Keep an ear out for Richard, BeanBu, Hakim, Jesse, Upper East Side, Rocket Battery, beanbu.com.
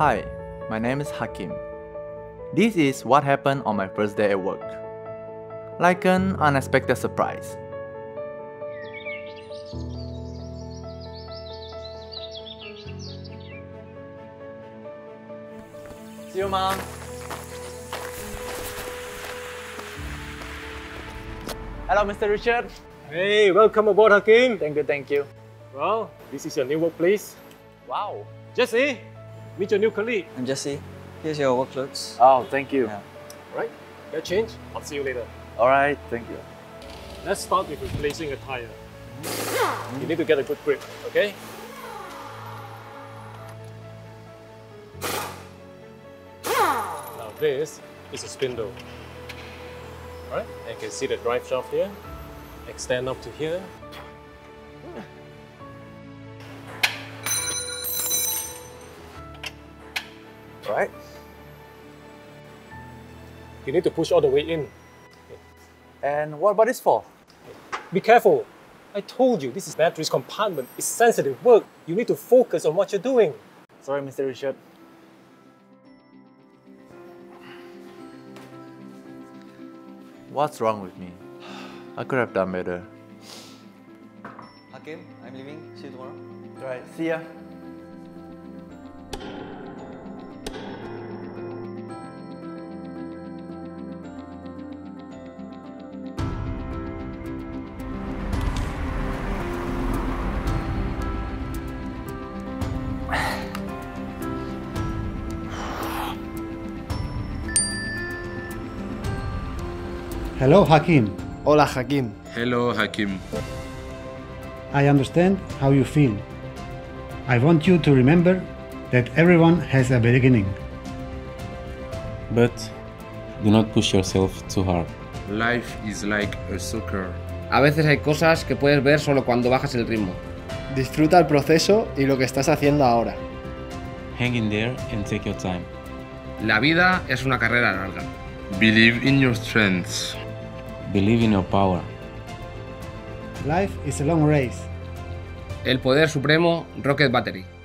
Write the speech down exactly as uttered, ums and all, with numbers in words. Hi, my name is Hakim. This is what happened on my first day at work. Like an unexpected surprise. See you, Mom. Hello, Mister Richard. Hey, welcome aboard, Hakim. Thank you, thank you. Well, this is your new workplace. Wow. Jesse, meet your new colleague. I'm Jesse. Here's your work clothes. Oh, thank you. Yeah. All right, get changed. I'll see you later. All right, thank you. Let's start with replacing a tire. Mm-hmm. You need to get a good grip, okay? Now this is a spindle. All right, and you can see the drive shaft here. Extend up to here. Right. You need to push all the way in. And what about this for? Be careful. I told you this is battery's compartment. It's sensitive work. You need to focus on what you're doing. Sorry, Mister Richard. What's wrong with me? I could have done better. Hakim, I'm leaving. See you tomorrow. Alright, see ya. Hello, Hakim. Hola, Hakim. Hello, Hakim. I understand how you feel. I want you to remember that everyone has a beginning. But do not push yourself too hard. Life is like a soccer. A veces hay cosas que puedes ver solo cuando bajas el ritmo. Disfruta el proceso y lo que estás haciendo ahora. Hang in there and take your time. La vida es una carrera larga. Believe in your strengths. Believe in your power. Life is a long race. El poder supremo, Rocket Battery.